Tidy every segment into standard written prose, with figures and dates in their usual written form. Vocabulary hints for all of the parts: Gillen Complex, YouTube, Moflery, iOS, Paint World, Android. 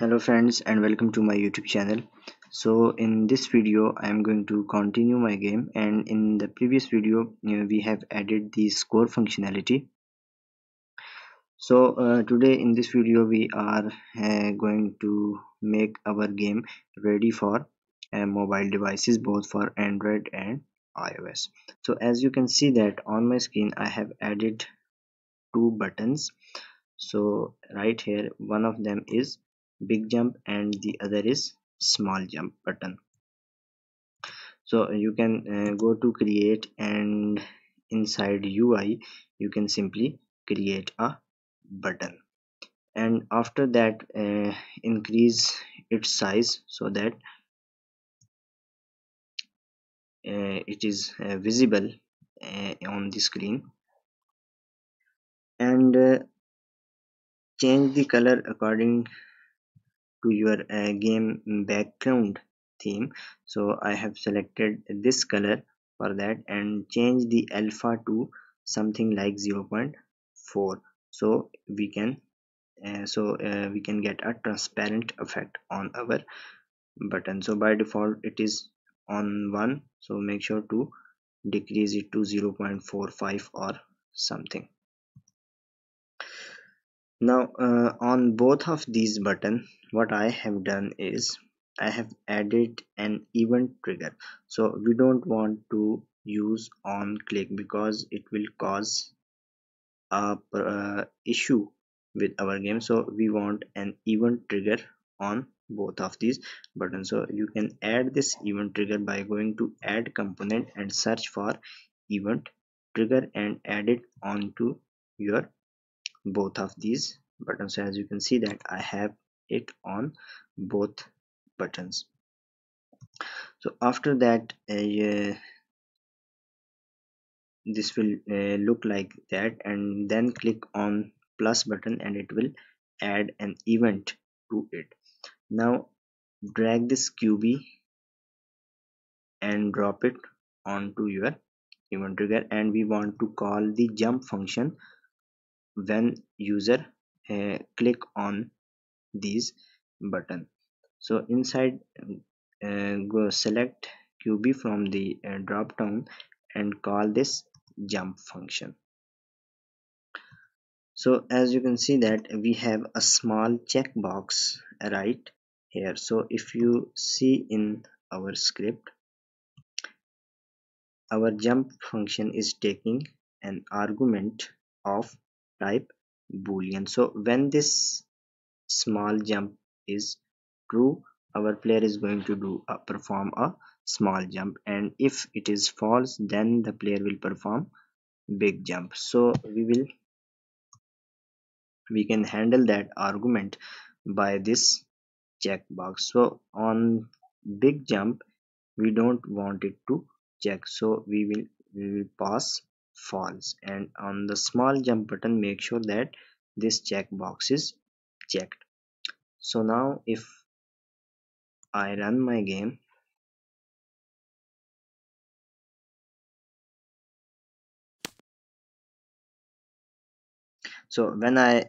Hello friends and welcome to my YouTube channel. So in this video I am going to continue my game, and in the previous video we have added the score functionality. So today in this video we are going to make our game ready for mobile devices, both for Android and iOS. So as you can see that on my screen I have added two buttons. So right here, one of them is big jump and the other is small jump button. So you can go to create, and inside UI you can simply create a button, and after that increase its size so that it is visible on the screen, and change the color according to your game background theme. So I have selected this color for that, and change the alpha to something like 0.4, so we can get a transparent effect on our button. So by default it is on 1, so make sure to decrease it to 0.45 or something. Now on both of these buttons, what I have done is I have added an event trigger. So we don't want to use on click because it will cause a issue with our game. So we want an event trigger on both of these buttons. So you can add this event trigger by going to add component and search for event trigger and add it onto your both of these buttons. So as you can see that I have it on both buttons. So after that this will look like that, and then click on plus button and it will add an event to it. Now drag this QB and drop it onto your event trigger, and we want to call the jump function when user click on these button. So inside go select QB from the drop down and call this jump function. So as you can see that we have a small checkbox right here. So if you see in our script, our jump function is taking an argument of type boolean. So when this small jump is true, our player is going to do perform a small jump, and if it is false, then the player will perform big jump. So we can handle that argument by this checkbox. So on big jump we don't want it to check, so we will pass false, and on the small jump button make sure that this checkbox is checked. So now if I run my game, so when I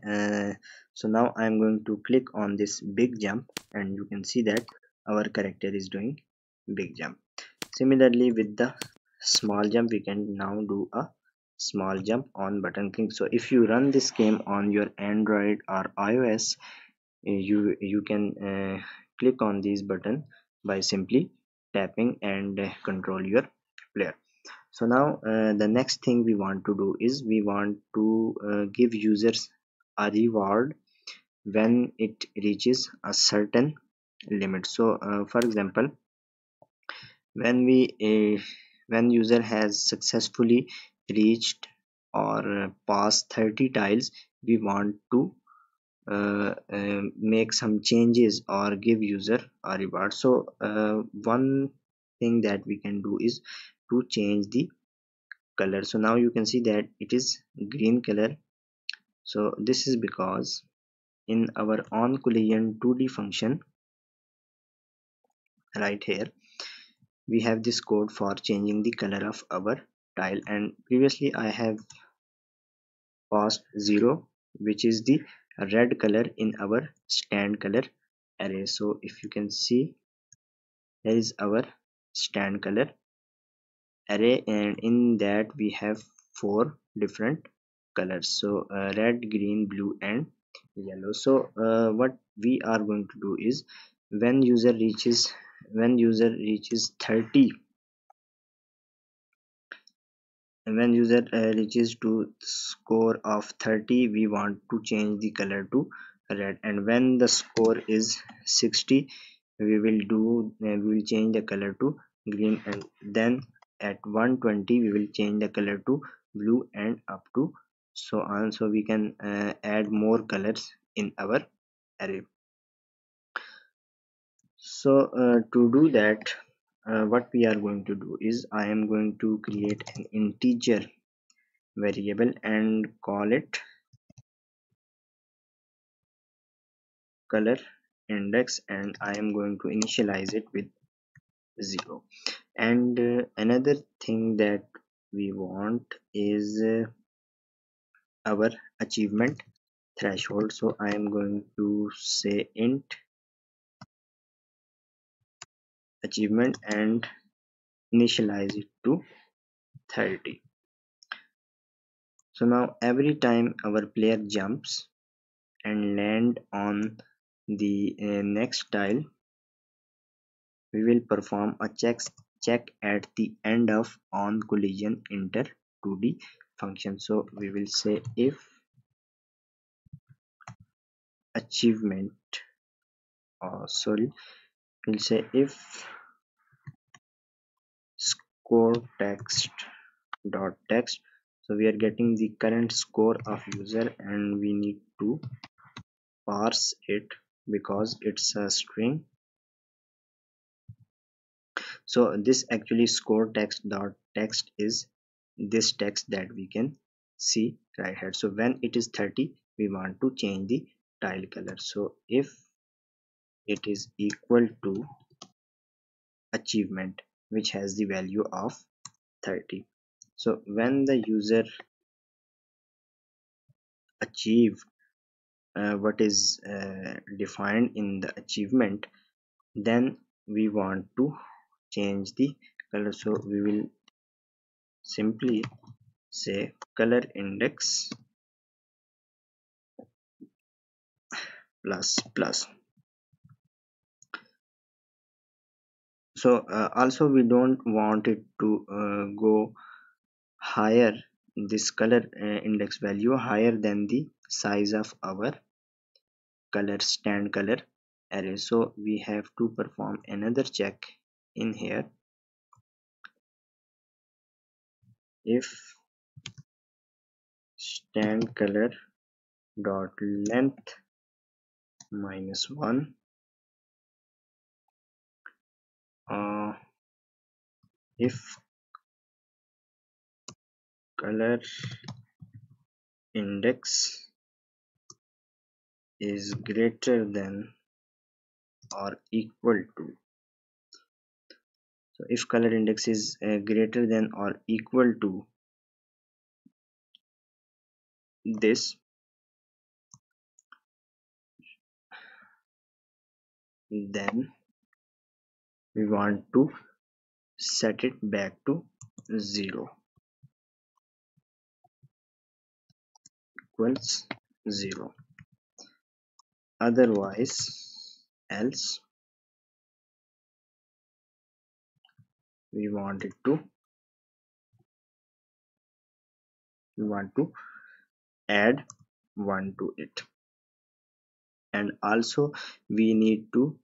so now I'm going to click on this big jump, and you can see that our character is doing big jump. Similarly with the small jump, we can now do a small jump on button click. So if you run this game on your Android or iOS, you can click on these button by simply tapping and control your player. So now the next thing we want to do is we want to give users a reward when it reaches a certain limit. So for example, when user has successfully reached or passed 30 tiles, we want to make some changes or give user a reward. So one thing that we can do is to change the color. So now you can see that it is green color. So this is because in our on collision 2D function right here we have this code for changing the color of our tile, and previously I have passed 0, which is the red color in our stand color array. So if you can see, here is our stand color array, and in that we have 4 different colors, so red, green, blue and yellow. So what we are going to do is, when user reaches to score of 30, we want to change the color to red, and when the score is 60, we will change the color to green, and then at 120 we will change the color to blue and up to so on. So we can add more colors in our array. So to do that, what we are going to do is, I am going to create an integer variable and call it color index, and I am going to initialize it with 0. And another thing that we want is our achievement threshold. So I am going to say int achievement and initialize it to 30. So now every time our player jumps and land on the next tile, we will perform a check at the end of on collision enter 2D function. So we will say if achievement, we'll say if score text dot text. So we are getting the current score of user, and we need to parse it because it's a string. So this actually score text dot text is this text that we can see right here. So when it is 30, we want to change the tile color. So if it is equal to achievement, which has the value of 30, so when the user achieved what is defined in the achievement, then we want to change the color. So we will simply say color index plus plus. So also we don't want it to go higher, this color index value higher than the size of our color stand color array. So we have to perform another check in here. If stand color dot length -1, if color index is greater than or equal to, so if color index is greater than or equal to this, then we want to set it back to 0 equals 0, otherwise else we want to add 1 to it. And also we need to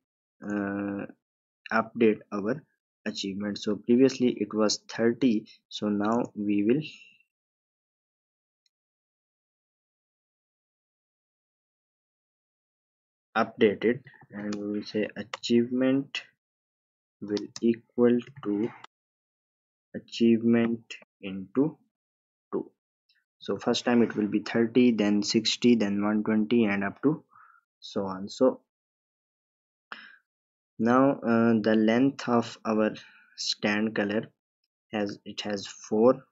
update our achievement. So previously it was 30, so now we will update it, and we will say achievement will equal to achievement into 2. So first time it will be 30, then 60, then 120 and up to so on. So now the length of our stand color has 4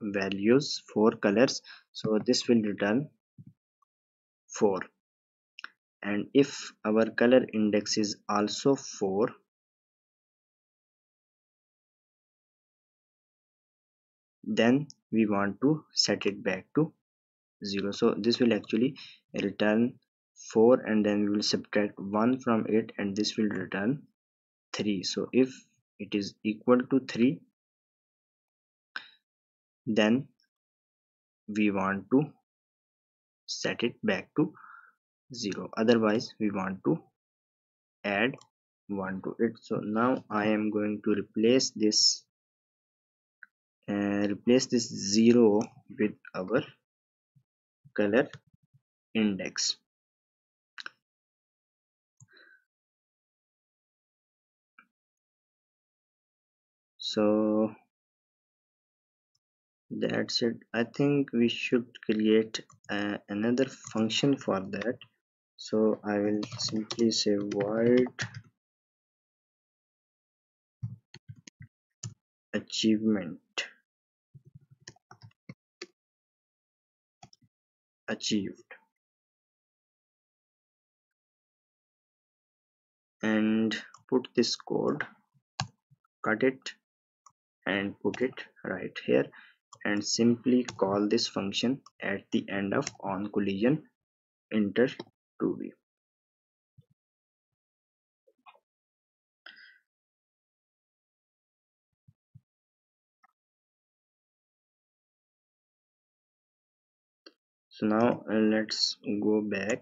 values, 4 colors, so this will return 4. and if our color index is also 4, then we want to set it back to 0. So this will actually return 4, and then we will subtract 1 from it, and this will return 3. So if it is equal to 3, then we want to set it back to 0, otherwise we want to add 1 to it. So now I am going to replace this and replace this 0 with our color index. So that's it. I think we should create another function for that. So I will simply say void achievement achieved, and put this code, cut it and put it right here, and simply call this function at the end of on collision enter 2b. So now let's go back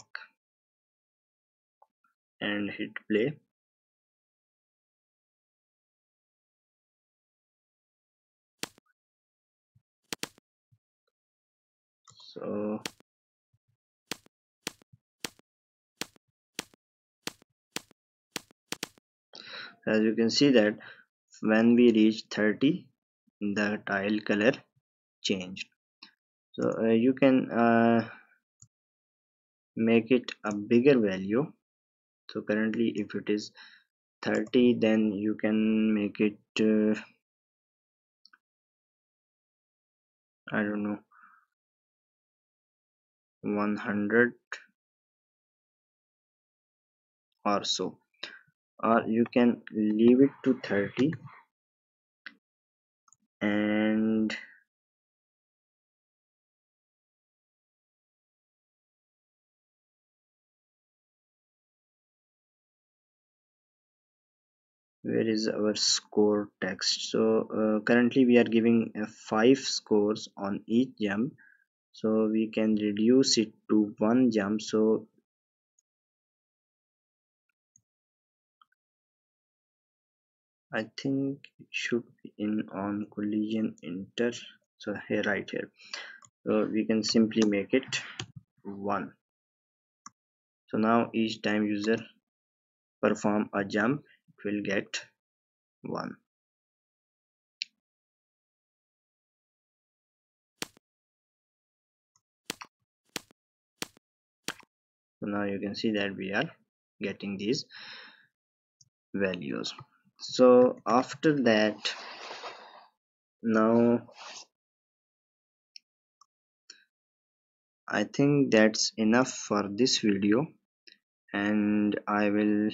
and hit play. So as you can see that when we reach 30, the tile color changed. So you can make it a bigger value. So currently if it is 30, then you can make it I don't know, 100 or so, or you can leave it to 30 and where is our score text? So currently we are giving 5 scores on each jump, so we can reduce it to 1 jump. So I think it should be in on collision enter, so here, right here. So we can simply make it 1. So now each time user perform a jump, it will get 1. So now you can see that we are getting these values. So after that, now I think that's enough for this video, and I will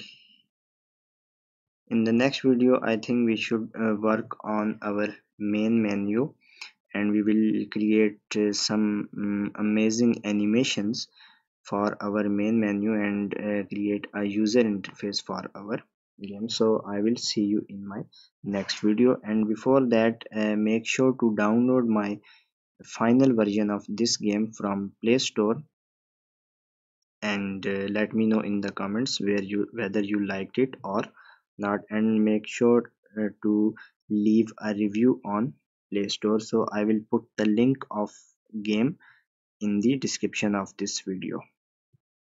in the next video I think we should work on our main menu, and we will create some amazing animations for our main menu, and create a user interface for our game. So I will see you in my next video, and before that make sure to download my final version of this game from Play Store, and let me know in the comments whether you liked it or not, and make sure to leave a review on Play Store. So I will put the link of game in the description of this video.